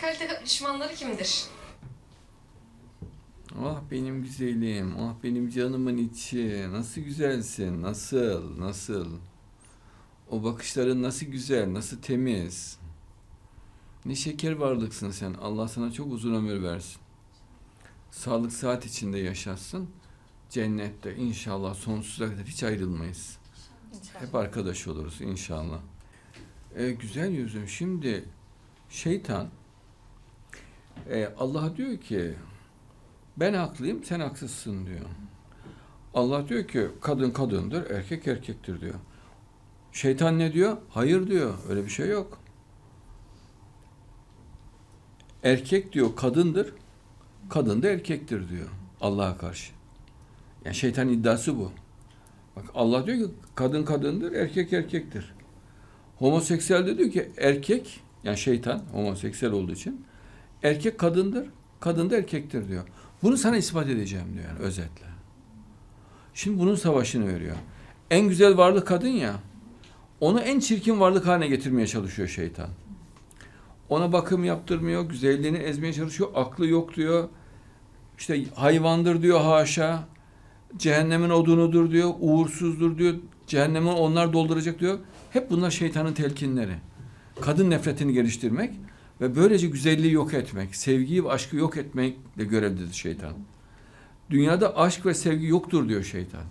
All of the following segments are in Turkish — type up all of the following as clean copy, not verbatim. Gerçek kalite düşmanları kimdir? Ah benim güzelim, ah benim canımın içi. Nasıl güzelsin, nasıl, nasıl? O bakışların nasıl güzel, nasıl temiz. Ne şeker varlıksın sen. Allah sana çok uzun ömür versin. Sağlık saat içinde yaşarsın. Cennette inşallah sonsuza kadar hiç ayrılmayız. Hep arkadaş oluruz inşallah. Güzel yüzüm. Şimdi şeytan Allah diyor ki ben haklıyım, sen haksızsın diyor. Allah diyor ki kadın kadındır, erkek erkektir diyor. Şeytan ne diyor? Hayır diyor. Öyle bir şey yok. Erkek diyor kadındır, kadın da erkektir diyor Allah'a karşı. Yani şeytanın iddiası bu. Bak Allah diyor ki kadın kadındır, erkek erkektir. Homoseksüel de diyor ki erkek, yani şeytan homoseksüel olduğu için erkek kadındır, kadın da erkektir diyor. Bunu sana ispat edeceğim diyor yani özetle. Şimdi bunun savaşını veriyor. En güzel varlık kadın ya, onu en çirkin varlık haline getirmeye çalışıyor şeytan. Ona bakım yaptırmıyor, güzelliğini ezmeye çalışıyor, aklı yok diyor. İşte hayvandır diyor haşa, cehennemin odunudur diyor, uğursuzdur diyor, cehennemi onlar dolduracak diyor. Hep bunlar şeytanın telkinleri. Kadın nefretini geliştirmek ve böylece güzelliği yok etmek, sevgiyi ve aşkı yok etmekle görevlidir şeytan. Dünyada aşk ve sevgi yoktur diyor şeytan.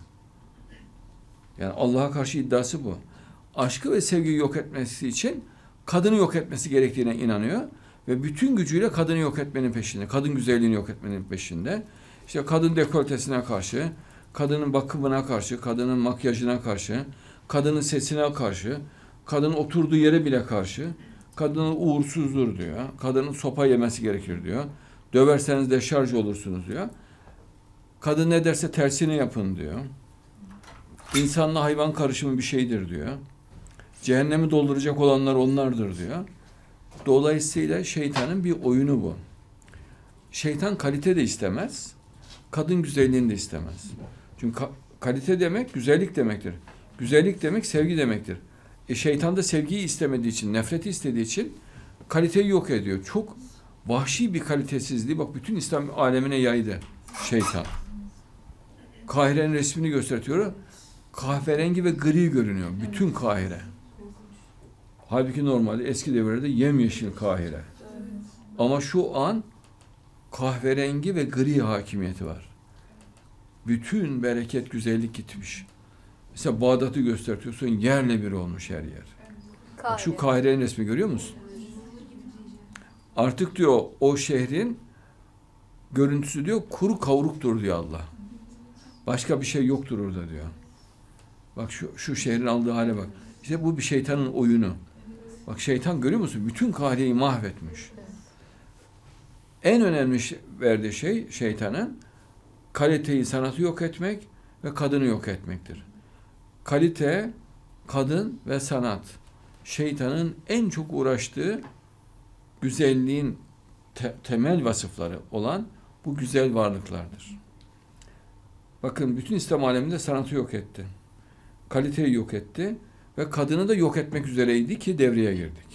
Yani Allah'a karşı iddiası bu. Aşkı ve sevgiyi yok etmesi için kadını yok etmesi gerektiğine inanıyor ve bütün gücüyle kadını yok etmenin peşinde, kadın güzelliğini yok etmenin peşinde. İşte kadın dekoltesine karşı, kadının bakımına karşı, kadının makyajına karşı, kadının sesine karşı, kadının oturduğu yere bile karşı, kadının uğursuzdur diyor, kadının sopa yemesi gerekir diyor, döverseniz de şarj olursunuz diyor, kadın ne derse tersini yapın diyor, insanla hayvan karışımı bir şeydir diyor. Cehennemi dolduracak olanlar onlardır diyor. Dolayısıyla şeytanın bir oyunu bu. Şeytan kalite de istemez, kadın güzelliğini de istemez. Çünkü kalite demek güzellik demektir. Güzellik demek sevgi demektir. Şeytan da sevgiyi istemediği için, nefreti istediği için kaliteyi yok ediyor. Çok vahşi bir kalitesizliği bak bütün İslam alemine yaydı şeytan. Kahire'nin resmini gösteriyor. Kahverengi ve gri görünüyor bütün Kahire. Halbuki normalde eski devirlerde yemyeşil Kahire. Evet. Ama şu an kahverengi ve gri hakimiyeti var. Bütün bereket, güzellik gitmiş. Mesela Bağdat'ı gösteriyorsun, yerle bir olmuş her yer. Kahire. Şu Kahire'nin resmi görüyor musun? Artık diyor o şehrin görüntüsü diyor kuru kavruktur diyor Allah. Başka bir şey yoktur orada diyor. Bak şu şehrin aldığı hale bak. İşte bu bir şeytanın oyunu. Bak şeytan görüyor musun? Bütün Kahire'yi mahvetmiş. En önemli verdiği şey şeytanın kaliteyi, sanatı yok etmek ve kadını yok etmektir. Kalite, kadın ve sanat. Şeytanın en çok uğraştığı güzelliğin temel vasıfları olan bu güzel varlıklardır. Bakın bütün İslam aleminde sanatı yok etti. Kaliteyi yok etti. Ve kadını da yok etmek üzereydi ki devreye girdik.